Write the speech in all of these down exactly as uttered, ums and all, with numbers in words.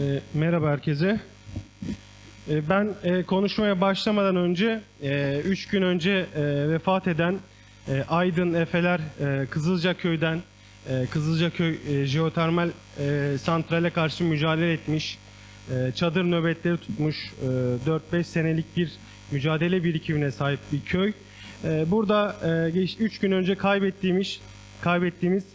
E, merhaba herkese. E, ben e, konuşmaya başlamadan önce, e, üç gün önce e, vefat eden e, Aydın Efeler e, Kızılcaköy'den, e, Kızılcaköy e, jeotermal e, santrale karşı mücadele etmiş, e, çadır nöbetleri tutmuş, e, dört beş senelik bir mücadele birikimine sahip bir köy. E, burada e, üç gün önce kaybettiğimiz, kaybettiğimiz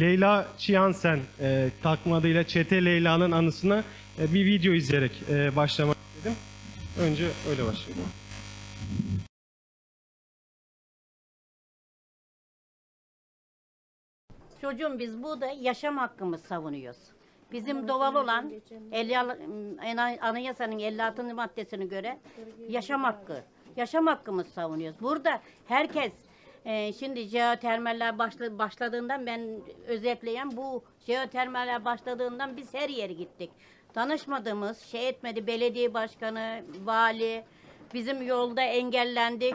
Leyla Çiyansen, e, takma adıyla Çete Leyla'nın anısına e, bir video izleyerek e, başlamak istedim. Önce öyle başlayalım. Çocuğum, biz burada yaşam hakkımızı savunuyoruz. Bizim doğal olan elli, anayasanın elli altıncı maddesine göre yaşam hakkı. Yaşam hakkımızı savunuyoruz. Burada herkes Ee, şimdi jeotermaller başla, başladığından ben özetleyen bu jeotermaller başladığından biz her yere gittik. Tanışmadığımız, şey etmedi, belediye başkanı, vali, bizim yolda engellendik,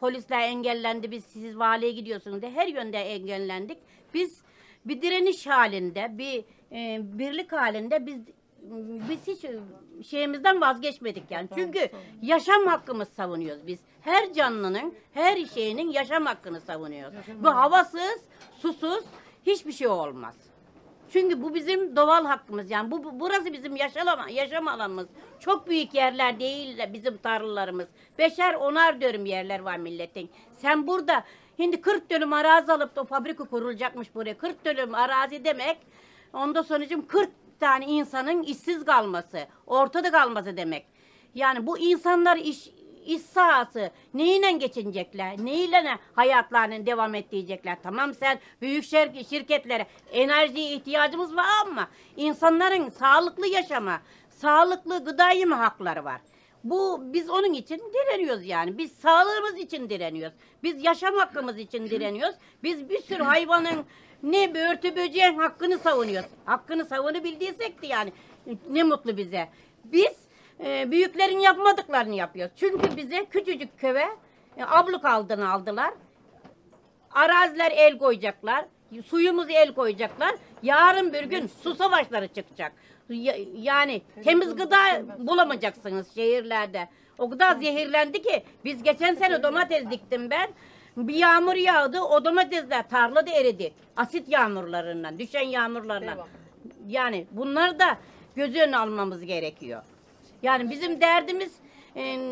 polisler engellendi, biz siz valiye gidiyorsunuz diye her yönde engellendik. Biz bir direniş halinde, bir e, birlik halinde biz biz hiç şeyimizden vazgeçmedik yani. Çünkü yaşam hakkımız savunuyoruz biz. Her canlının, her şeyinin yaşam hakkını savunuyoruz. Yaşam bu hakkı. Havasız, susuz hiçbir şey olmaz. Çünkü bu bizim doğal hakkımız yani. Bu, bu burası bizim yaşam, yaşam alanımız. Çok büyük yerler değil bizim tarlalarımız. Beşer onar dönüm yerler var milletin. Sen burada şimdi kırk dönüm arazi alıp da fabrika kurulacakmış buraya. kırk dönüm arazi demek. Onda sonucum kırk tane insanın işsiz kalması, ortada kalması demek. Yani bu insanlar iş, iş sahası neyle geçinecekler, neyle hayatlarını devam ettirecekler? Tamam, sen büyük şirketlere enerjiye ihtiyacımız var ama insanların sağlıklı yaşama, sağlıklı gıda yeme hakları var. Bu biz onun için direniyoruz yani. Biz sağlığımız için direniyoruz. Biz yaşam hakkımız için direniyoruz. Biz bir sürü hayvanın ne börtü böceğin hakkını savunuyoruz. Hakkını savunabildiysek de yani ne mutlu bize. Biz e, büyüklerin yapmadıklarını yapıyoruz. Çünkü bize küçücük köve e, abluk aldığını aldılar. Araziler el koyacaklar. Suyumuzu el koyacaklar. Yarın bir gün su savaşları çıkacak. Yani temiz gıda bulamayacaksınız şehirlerde. O kadar zehirlendi ki biz geçen sene domates diktim ben. Bir yağmur yağdı, o domatesler tarlada eridi. Asit yağmurlarından, düşen yağmurlarından. Yani bunları da göz önüne almamız gerekiyor. Yani bizim derdimiz,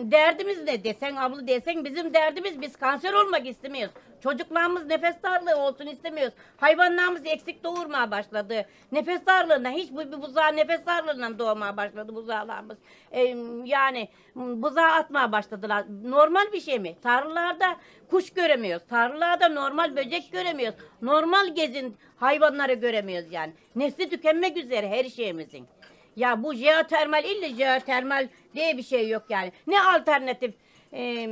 derdimiz ne desen abla desen bizim derdimiz biz kanser olmak istemiyoruz. Çocuklarımız nefes darlığı olsun istemiyoruz. Hayvanlarımız eksik doğurmaya başladı. Nefes darlığına, hiç bu buzağı nefes darlığından doğmaya başladı buzağlarımız. Ee, yani buzağı atmaya başladılar. Normal bir şey mi? Tarlalarda kuş göremiyoruz. Tarlalarda normal böcek göremiyoruz. Normal gezin hayvanları göremiyoruz yani. Nesli tükenmek üzere her şeyimizin. Ya bu jeotermal, illa jeotermal diye bir şey yok yani. Ne alternatif e,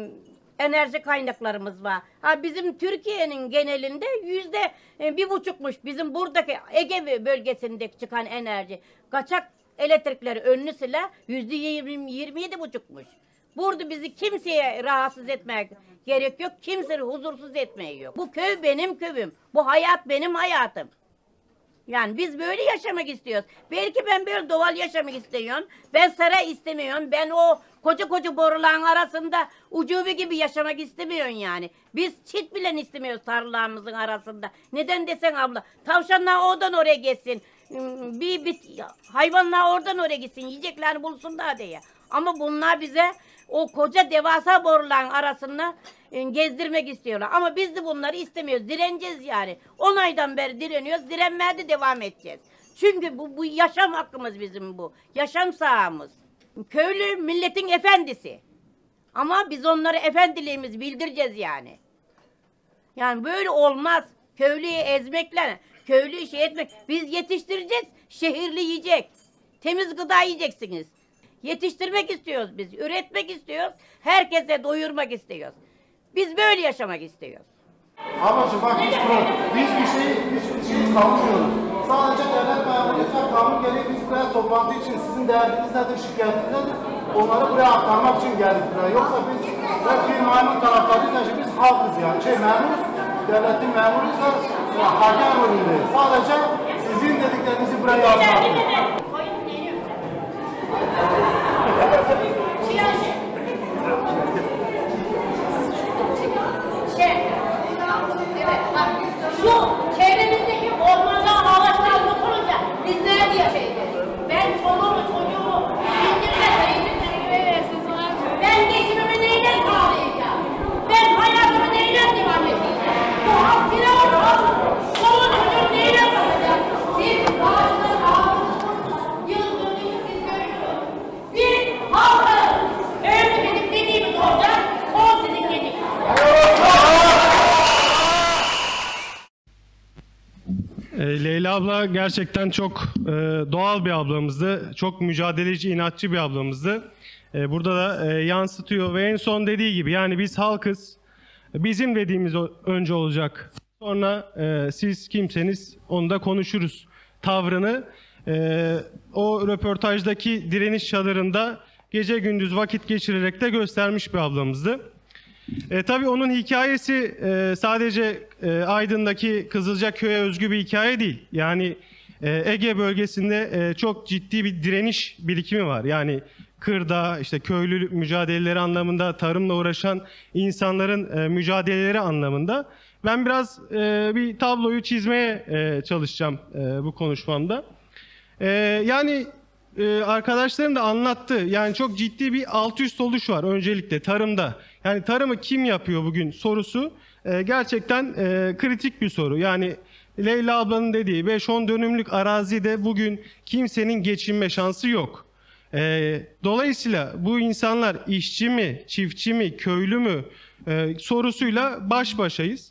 enerji kaynaklarımız var. Ha, bizim Türkiye'nin genelinde yüzde bir buçukmuş bizim buradaki Ege bölgesindeki çıkan enerji. Kaçak elektrikleri önlü silah yüzde yirmi yedi buçukmuş. Burada bizi kimseye rahatsız etmek gerek yok. Kimseyi huzursuz etmeye yok. Bu köy benim köyüm. Bu hayat benim hayatım. Yani biz böyle yaşamak istiyoruz. Belki ben böyle doğal yaşamak istiyorum. Ben saray istemiyorum. Ben o koca koca boruların arasında ucube gibi yaşamak istemiyorum yani. Biz çit bile istemiyoruz tarlalarımızın arasında. Neden desen abla? Tavşanlar oradan oraya geçsin. Bir, bir hayvanlar oradan oraya gitsin. Yiyeceklerini bulsunlar diye. Ama bunlar bize o koca devasa boruların arasında gezdirmek istiyorlar. Ama biz de bunları istemiyoruz. Direneceğiz yani. on aydan beri direniyoruz. Direnmeye de devam edeceğiz. Çünkü bu, bu yaşam hakkımız bizim bu. Yaşam sahamız. Köylü milletin efendisi. Ama biz onlara efendiliğimizi bildireceğiz yani. Yani böyle olmaz. Köylüyü ezmekle, köylüyü şey etmek. Biz yetiştireceğiz. Şehirli yiyecek. Temiz gıda yiyeceksiniz. Yetiştirmek istiyoruz biz. Üretmek istiyoruz. Herkese doyurmak istiyoruz. Biz böyle yaşamak istiyoruz. Ablacığım bak hiç pro, biz bir şeyi, bir şeyi savunmuyoruz. Sadece devlet memuru lütfen kanun gereği biz buraya toplantı için sizin derdiniz nedir, şikayetiniz nedir? Onları buraya aktarmak için geldik buraya. Yoksa biz firmanın taraftarıyız, biz halkız yani. Şey memuruz, devletin memuruyuz da yani hakem rolündeyiz. Sadece sizin dediklerinizi buraya yazmak. Leyla abla gerçekten çok e, doğal bir ablamızdı. Çok mücadeleci, inatçı bir ablamızdı. E, burada da e, yansıtıyor ve en son dediği gibi, yani biz halkız, bizim dediğimiz önce olacak. Sonra e, siz kimseniz onu da konuşuruz tavrını. E, o röportajdaki direniş çadırında gece gündüz vakit geçirerek de göstermiş bir ablamızdı. E, tabii onun hikayesi e, sadece e, Aydın'daki Kızılcaköy'e özgü bir hikaye değil. Yani e, Ege bölgesinde e, çok ciddi bir direniş birikimi var. Yani kırda, işte köylü mücadeleleri anlamında, tarımla uğraşan insanların e, mücadeleleri anlamında. Ben biraz e, bir tabloyu çizmeye e, çalışacağım e, bu konuşmamda. E, yani e, arkadaşlarım da anlattı. Yani çok ciddi bir alt üst oluş var öncelikle tarımda. Yani tarımı kim yapıyor bugün sorusu e, gerçekten e, kritik bir soru. Yani Leyla ablanın dediği beş on dönümlük arazide bugün kimsenin geçinme şansı yok. E, dolayısıyla bu insanlar işçi mi, çiftçi mi, köylü mü e, sorusuyla baş başayız.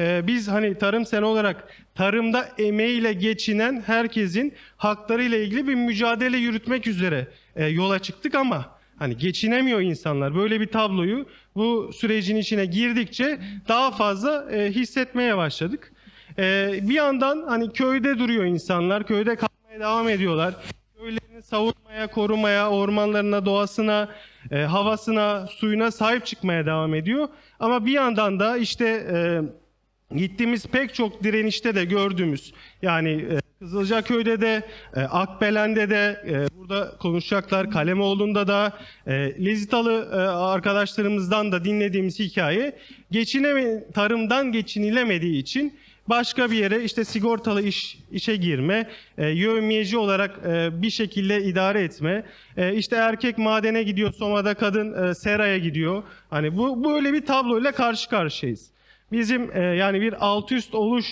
E, biz hani tarım sen olarak tarımda emeğiyle geçinen herkesin haklarıyla ilgili bir mücadele yürütmek üzere e, yola çıktık ama hani geçinemiyor insanlar. Böyle bir tabloyu bu sürecin içine girdikçe daha fazla e, hissetmeye başladık. E, bir yandan hani köyde duruyor insanlar, köyde kalmaya devam ediyorlar. Köylerini savunmaya, korumaya, ormanlarına, doğasına, e, havasına, suyuna sahip çıkmaya devam ediyor. Ama bir yandan da işte e, gittiğimiz pek çok direnişte de gördüğümüz, yani e, Kızılcaköy'de de, e, Akbelen'de de, e, burada konuşacaklar, Kalemoğlu'nda da, e, Lezitalı e, arkadaşlarımızdan da dinlediğimiz hikaye, geçineme, tarımdan geçinilemediği için başka bir yere, işte sigortalı iş, işe girme, e, yövmiyeci olarak e, bir şekilde idare etme, e, işte erkek madene gidiyor Soma'da, kadın e, seraya gidiyor. Hani bu böyle bir tabloyla karşı karşıyayız. Bizim e, yani bir alt üst oluş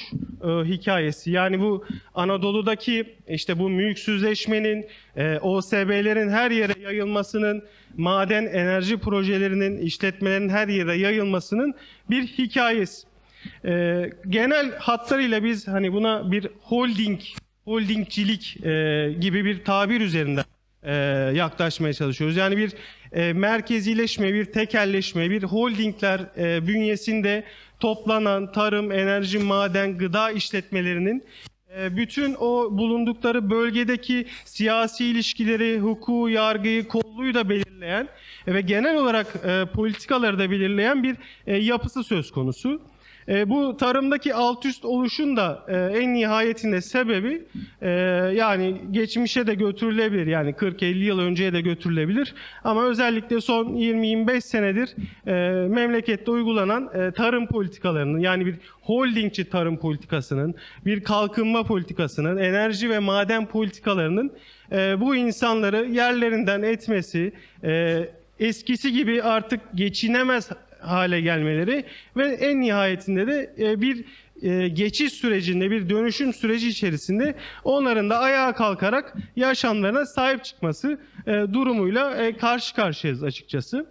e, hikayesi, yani bu Anadolu'daki işte bu mülksüzleşmenin, e, O S B'lerin her yere yayılmasının, maden enerji projelerinin, işletmelerin her yere yayılmasının bir hikayesi. E, genel hatlarıyla biz hani buna bir holding, holdingcilik e, gibi bir tabir üzerinden e, yaklaşmaya çalışıyoruz. Yani bir e, merkezileşme, bir tekelleşme, bir holdingler e, bünyesinde toplanan tarım, enerji, maden, gıda işletmelerinin e, bütün o bulundukları bölgedeki siyasi ilişkileri, hukuku, yargıyı, kolluyu da belirleyen e, ve genel olarak e, politikaları da belirleyen bir e, yapısı söz konusu. E, bu tarımdaki alt üst oluşun da e, en nihayetinde sebebi e, yani geçmişe de götürülebilir, yani kırk elli yıl önceye de götürülebilir ama özellikle son yirmi yirmi beş senedir e, memlekette uygulanan e, tarım politikalarının, yani bir holdingçi tarım politikasının, bir kalkınma politikasının, enerji ve maden politikalarının e, bu insanları yerlerinden etmesi, e, eskisi gibi artık geçinemez hale gelmeleri ve en nihayetinde de bir geçiş sürecinde, bir dönüşüm süreci içerisinde onların da ayağa kalkarak yaşamlarına sahip çıkması durumuyla karşı karşıyayız açıkçası.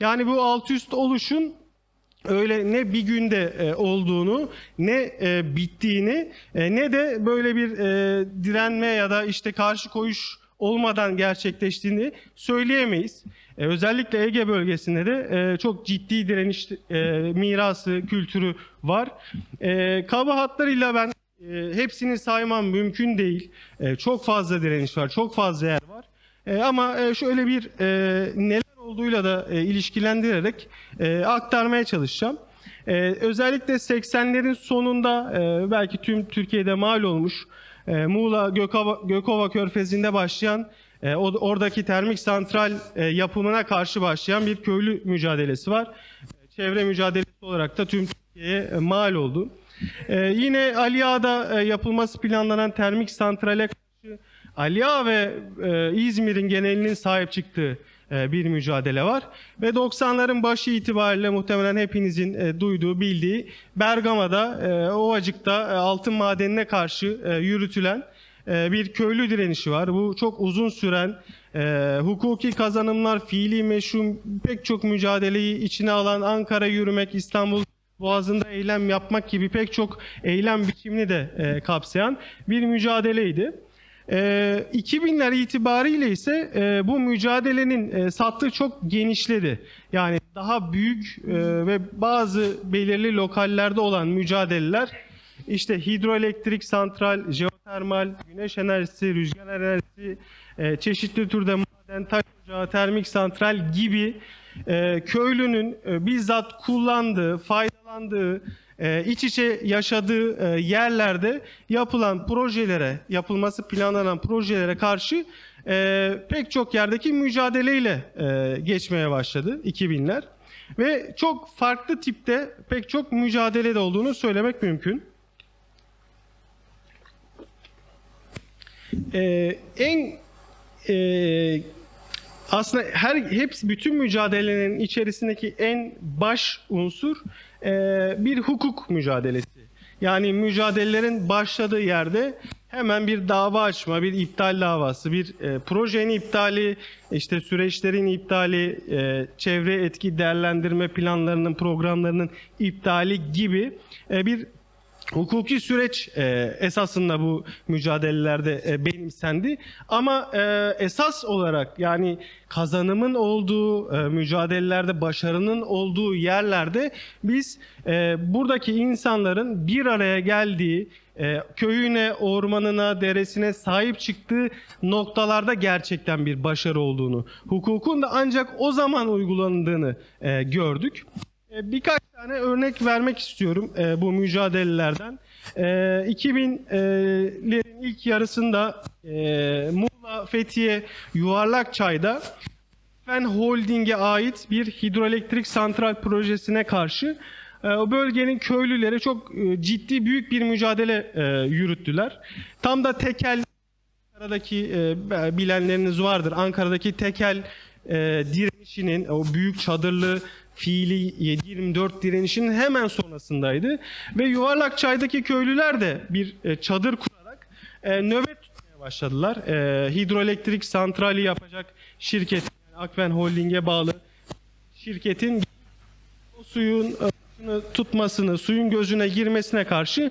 Yani bu alt üst oluşun öyle ne bir günde olduğunu, ne bittiğini, ne de böyle bir direnme ya da işte karşı koyuş olmadan gerçekleştiğini söyleyemeyiz. Ee, özellikle Ege bölgesinde de e, çok ciddi direniş e, mirası, kültürü var. E, kaba hatlarıyla ben e, hepsini saymam mümkün değil. E, çok fazla direniş var, çok fazla yer var. E, ama e, şöyle bir e, neler olduğuyla da e, ilişkilendirerek e, aktarmaya çalışacağım. E, özellikle seksenlerin sonunda e, belki tüm Türkiye'de mal olmuş, e, Muğla Gökova, Gökova körfezinde başlayan, E, oradaki termik santral e, yapımına karşı başlayan bir köylü mücadelesi var. E, çevre mücadelesi olarak da tüm Türkiye'ye e, mal oldu. E, yine Ali Ağa'da e, yapılması planlanan termik santrale karşı Ali Ağa ve e, İzmir'in genelinin sahip çıktığı e, bir mücadele var. Ve doksanların başı itibariyle muhtemelen hepinizin e, duyduğu, bildiği Bergama'da, e, Ovacık'ta e, altın madenine karşı e, yürütülen bir köylü direnişi var. Bu çok uzun süren, e, hukuki kazanımlar, fiili meşru pek çok mücadeleyi içine alan Ankara yürümek, İstanbul Boğazı'nda eylem yapmak gibi pek çok eylem biçimini de e, kapsayan bir mücadeleydi. E, iki binler itibariyle ise e, bu mücadelenin e, sattı çok genişledi. Yani daha büyük e, ve bazı belirli lokallerde olan mücadeleler, işte hidroelektrik santral, jeotermal, güneş enerjisi, rüzgar enerjisi, e, çeşitli türde maden, taş ocağı, termik santral gibi e, köylünün e, bizzat kullandığı, faydalandığı, e, iç içe yaşadığı e, yerlerde yapılan projelere, yapılması planlanan projelere karşı e, pek çok yerdeki mücadeleyle e, geçmeye başladı iki binler. Ve çok farklı tipte pek çok mücadele de olduğunu söylemek mümkün. Ee, en e, aslında her hepsi bütün mücadelenin içerisindeki en baş unsur e, bir hukuk mücadelesi. Yani mücadelelerin başladığı yerde hemen bir dava açma, bir iptal davası, bir e, projenin iptali, işte süreçlerin iptali, e, çevre etki değerlendirme planlarının, programlarının iptali gibi e, bir hukuki süreç e, esasında bu mücadelelerde e, benimsendi. Ama e, esas olarak yani kazanımın olduğu, e, mücadelelerde başarının olduğu yerlerde biz e, buradaki insanların bir araya geldiği, e, köyüne, ormanına, deresine sahip çıktığı noktalarda gerçekten bir başarı olduğunu, hukukun da ancak o zaman uygulandığını e, gördük. Birkaç tane örnek vermek istiyorum e, bu mücadelelerden. E, iki binlerin ilk yarısında e, Muğla, Fethiye, Yuvarlakçay'da Ben Holding'e ait bir hidroelektrik santral projesine karşı e, o bölgenin köylüleri çok e, ciddi büyük bir mücadele e, yürüttüler. Tam da tekel, Ankara'daki e, bilenleriniz vardır, Ankara'daki tekel e, direnişinin, o büyük çadırlı fiili yedi yirmi dört direnişinin hemen sonrasındaydı. Ve Yuvarlakçay'daki köylüler de bir çadır kurarak nöbet tutmaya başladılar. Hidroelektrik santrali yapacak şirket, yani Akfen Holding'e bağlı şirketin o suyun tutmasını, suyun gözüne girmesine karşı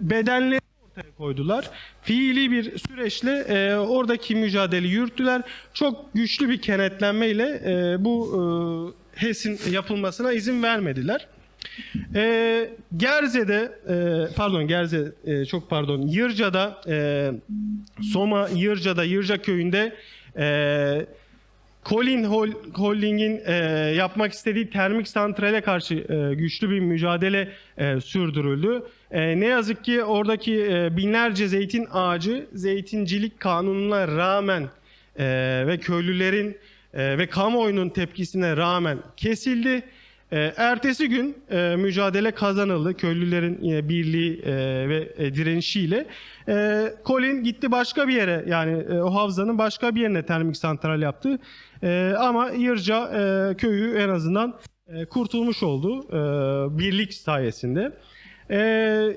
bedenleri ortaya koydular. Fiili bir süreçle e, oradaki mücadeleyi yürüttüler. Çok güçlü bir kenetlenmeyle e, bu e, HES'in yapılmasına izin vermediler. E, Gerze'de, e, pardon Gerze, e, çok pardon, Yırca'da, e, Soma Yırca'da, Yırca köyünde e, Kolin Holding'in e, yapmak istediği termik santrale karşı e, güçlü bir mücadele e, sürdürüldü. E, ne yazık ki oradaki e, binlerce zeytin ağacı zeytincilik kanununa rağmen e, ve köylülerin e, ve kamuoyunun tepkisine rağmen kesildi. E, ertesi gün e, mücadele kazanıldı köylülerin e, birliği e, ve e, direnişiyle. E, Colin gitti başka bir yere, yani e, o havzanın başka bir yerine termik santral yaptı. E, ama Yırca e, köyü en azından e, kurtulmuş oldu e, birlik sayesinde. E,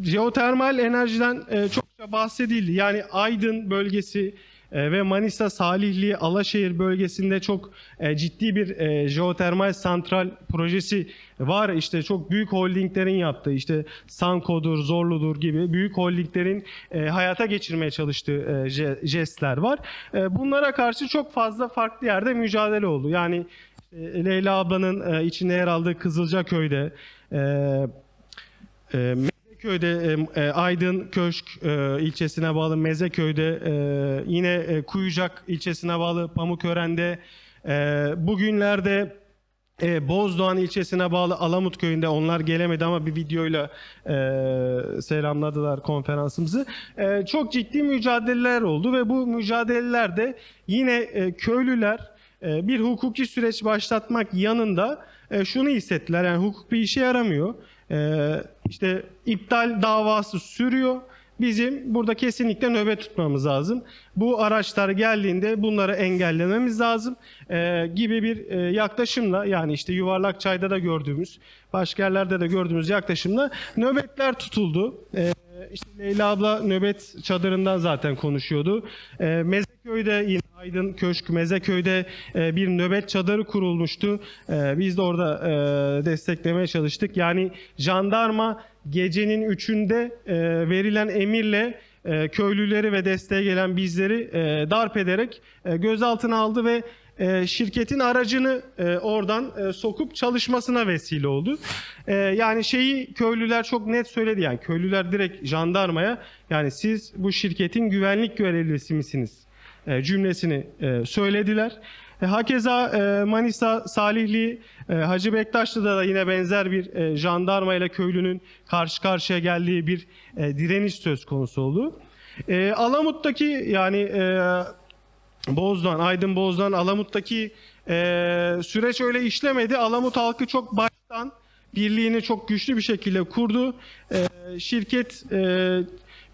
jeotermal enerjiden e, çokça bahsedildi. Yani Aydın bölgesi e, ve Manisa, Salihli, Alaşehir bölgesinde çok e, ciddi bir e, jeotermal santral projesi var. İşte çok büyük holdinglerin yaptığı, işte Sanko'dur, Zorlu'dur gibi büyük holdinglerin e, hayata geçirmeye çalıştığı e, je, jestler var. E, bunlara karşı çok fazla farklı yerde mücadele oldu. Yani işte, Leyla ablanın e, içinde yer aldığı Kızılcaköy'de, Ee, e, Mezeköy'de, e, e, Aydın Köşk e, ilçesine bağlı Mezeköy'de, e, yine e, Kuyucak ilçesine bağlı Pamukören'de, e, bugünlerde e, Bozdoğan ilçesine bağlı Alamutköy'ünde, onlar gelemedi ama bir videoyla e, selamladılar konferansımızı. E, çok ciddi mücadeleler oldu ve bu mücadelelerde yine e, köylüler e, bir hukuki süreç başlatmak yanında E, şunu hissettiler, yani hukuk bir işe yaramıyor. E, işte iptal davası sürüyor. Bizim burada kesinlikle nöbet tutmamız lazım. Bu araçlar geldiğinde bunları engellememiz lazım e, gibi bir e, yaklaşımla, yani işte Yuvarlakçay'da da gördüğümüz, başka yerlerde de gördüğümüz yaklaşımla nöbetler tutuldu. E, İşte Leyla abla nöbet çadırından zaten konuşuyordu. E, Mezeköy'de yine Aydın Köşk, Mezeköy'de e, bir nöbet çadırı kurulmuştu. E, biz de orada e, desteklemeye çalıştık. Yani jandarma gecenin üçünde e, verilen emirle e, köylüleri ve desteğe gelen bizleri e, darp ederek e, gözaltına aldı ve E, şirketin aracını e, oradan e, sokup çalışmasına vesile oldu. E, yani şeyi köylüler çok net söyledi, yani köylüler direkt jandarmaya, yani siz bu şirketin güvenlik görevlisi misiniz e, cümlesini e, söylediler. E, hakeza e, Manisa, Salihli, e, Hacı Bektaşlı'da da yine benzer bir e, jandarma ile köylünün karşı karşıya geldiği bir e, direniş söz konusu oldu. E, Alamut'taki yani e, Bozdoğan, Aydın Bozdoğan, Alamut'taki e, süreç öyle işlemedi. Alamut halkı çok baştan birliğini çok güçlü bir şekilde kurdu. E, şirket e,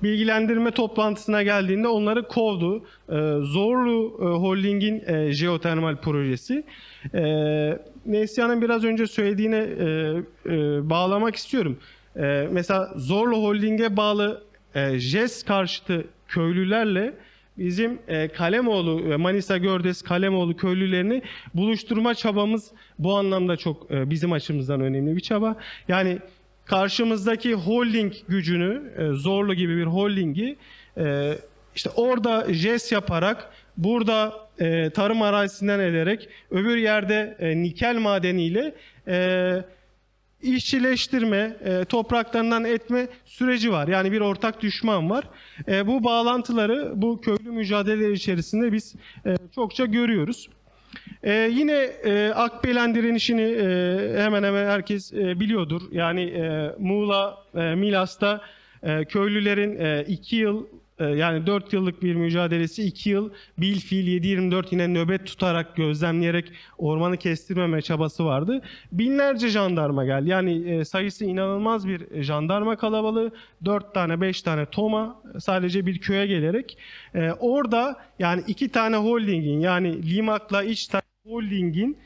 bilgilendirme toplantısına geldiğinde onları kovdu. E, Zorlu e, Holding'in e, jeotermal projesi. E, Neslihan'ın biraz önce söylediğine e, e, bağlamak istiyorum. E, mesela Zorlu Holding'e bağlı e, J E S karşıtı köylülerle bizim Kalemoğlu, Manisa Gördes Kalemoğlu köylülerini buluşturma çabamız bu anlamda çok bizim açımızdan önemli bir çaba. Yani karşımızdaki holding gücünü, Zorlu gibi bir holdingi işte orada jest yaparak, burada tarım arazisinden ederek, öbür yerde nikel madeniyle işçileştirme, topraklarından etme süreci var. Yani bir ortak düşman var. Bu bağlantıları bu köylü mücadeleleri içerisinde biz çokça görüyoruz. Yine Akbelen direnişini hemen hemen herkes biliyordur. Yani Muğla, Milas'ta köylülerin iki yıl, yani dört yıllık bir mücadelesi iki yıl bil fiil yedi yirmi dört yine nöbet tutarak, gözlemleyerek ormanı kestirmeme çabası vardı. Binlerce jandarma geldi. Yani sayısı inanılmaz bir jandarma kalabalığı. Dört tane beş tane Toma sadece bir köye gelerek. Orada yani iki tane holdingin, yani Limak'la iç tane holdingin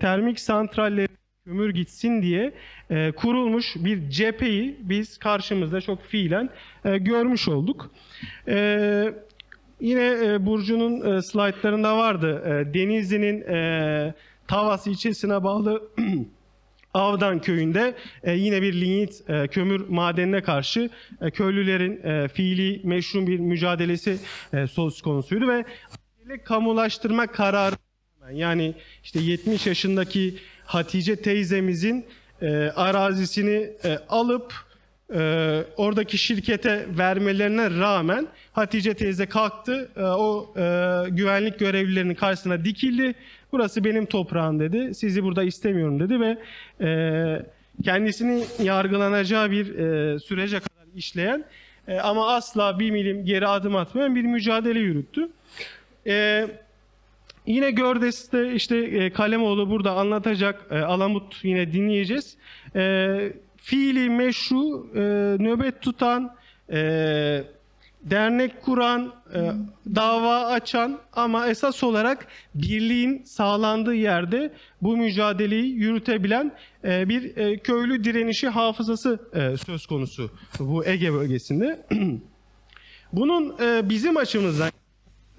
termik santralleri kömür gitsin diye e, kurulmuş bir cepheyi biz karşımızda çok fiilen e, görmüş olduk. E, yine e, Burcu'nun e, slaytlarında vardı. E, Denizli'nin e, Tavası ilçesine bağlı Avdan köyünde e, yine bir lignit e, kömür madenine karşı e, köylülerin e, fiili meşru bir mücadelesi e, söz konusuydu ve kamulaştırma kararı, yani işte yetmiş yaşındaki Hatice teyzemizin e, arazisini e, alıp e, oradaki şirkete vermelerine rağmen Hatice teyze kalktı, e, o e, güvenlik görevlilerinin karşısına dikildi. Burası benim toprağım dedi, sizi burada istemiyorum dedi ve e, kendisini yargılanacağı bir e, sürece kadar işleyen e, ama asla bir milim geri adım atmayan bir mücadele yürüttü. E, Yine Gördes'te işte Kalemoğlu burada anlatacak, Alamut yine dinleyeceğiz. E, fiili meşru, e, nöbet tutan, e, dernek kuran, e, dava açan ama esas olarak birliğin sağlandığı yerde bu mücadeleyi yürütebilen e, bir e, köylü direnişi hafızası e, söz konusu bu Ege bölgesinde. Bunun e, bizim açımızdan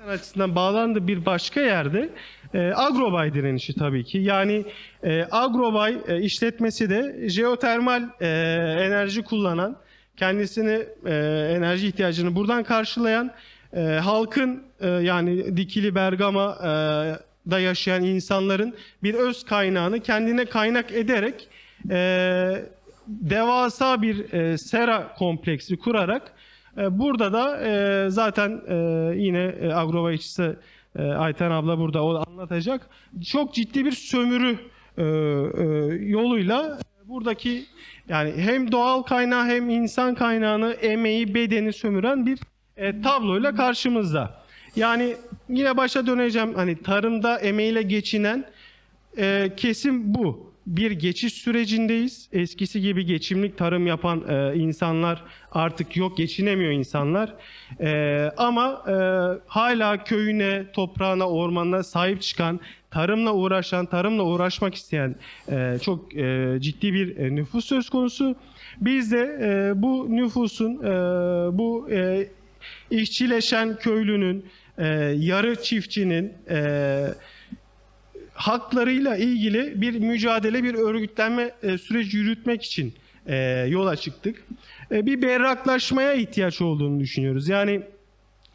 açısından bağlandığı bir başka yerde e, Agrobay direnişi tabii ki. Yani e, Agrobay e, işletmesi de jeotermal e, enerji kullanan, kendisini e, enerji ihtiyacını buradan karşılayan, e, halkın e, yani Dikili Bergama'da e, yaşayan insanların bir öz kaynağını kendine kaynak ederek e, devasa bir e, sera kompleksi kurarak burada da zaten yine Agrova işçisi Ayten abla burada o anlatacak. Çok ciddi bir sömürü yoluyla buradaki yani hem doğal kaynağı hem insan kaynağını, emeği, bedeni sömüren bir tabloyla karşımızda. Yani yine başa döneceğim, hani tarımda emeğiyle geçinen kesim bu. Bir geçiş sürecindeyiz. Eskisi gibi geçimlik tarım yapan e, insanlar artık yok, geçinemiyor insanlar. E, ama e, hala köyüne, toprağına, ormanına sahip çıkan, tarımla uğraşan, tarımla uğraşmak isteyen e, çok e, ciddi bir e, nüfus söz konusu. Biz de e, bu nüfusun, e, bu e, işçileşen köylünün, e, yarı çiftçinin e, haklarıyla ilgili bir mücadele, bir örgütlenme e, süreci yürütmek için e, yola çıktık. E, bir berraklaşmaya ihtiyaç olduğunu düşünüyoruz. Yani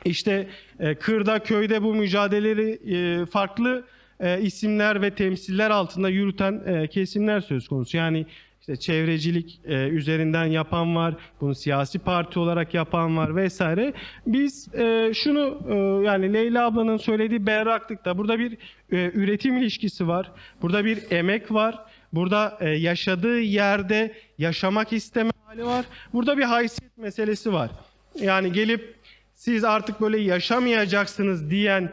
işte e, kırda, köyde bu mücadeleleri e, farklı e, isimler ve temsiller altında yürüten e, kesimler söz konusu. Yani işte çevrecilik e, üzerinden yapan var, bunu siyasi parti olarak yapan var vesaire. Biz e, şunu e, yani Leyla ablanın söylediği berraklıkta burada bir e, üretim ilişkisi var, burada bir emek var, burada e, yaşadığı yerde yaşamak isteme hali var, burada bir haysiyet meselesi var. Yani gelip siz artık böyle yaşamayacaksınız diyen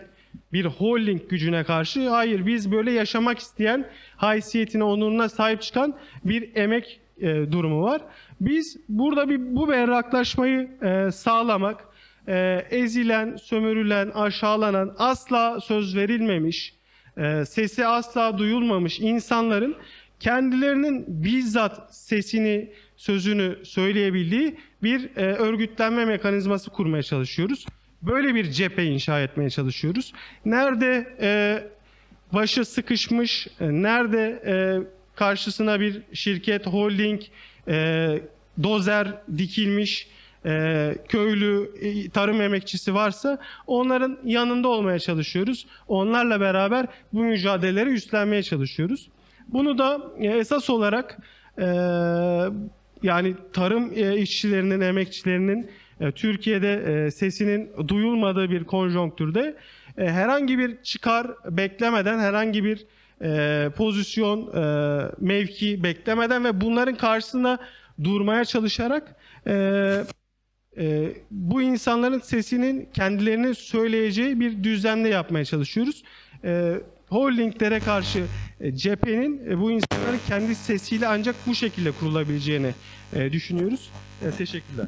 bir holding gücüne karşı, hayır biz böyle yaşamak isteyen, haysiyetine, onuruna sahip çıkan bir emek e, durumu var. Biz burada bir bu berraklaşmayı e, sağlamak, e, ezilen, sömürülen, aşağılanan, asla söz verilmemiş, e, sesi asla duyulmamış insanların kendilerinin bizzat sesini, sözünü söyleyebildiği bir e, örgütlenme mekanizması kurmaya çalışıyoruz. Böyle bir cephe inşa etmeye çalışıyoruz. Nerede e, başı sıkışmış, nerede e, karşısına bir şirket, holding, e, dozer dikilmiş, e, köylü, e, tarım emekçisi varsa onların yanında olmaya çalışıyoruz. Onlarla beraber bu mücadeleleri üstlenmeye çalışıyoruz. Bunu da e, esas olarak e, yani tarım e, işçilerinin, emekçilerinin Türkiye'de sesinin duyulmadığı bir konjonktürde herhangi bir çıkar beklemeden, herhangi bir pozisyon, mevki beklemeden ve bunların karşısında durmaya çalışarak bu insanların sesinin kendilerini söyleyeceği bir düzenle yapmaya çalışıyoruz. Holdinglere karşı cephenin bu insanların kendi sesiyle ancak bu şekilde kurulabileceğini düşünüyoruz. Teşekkürler.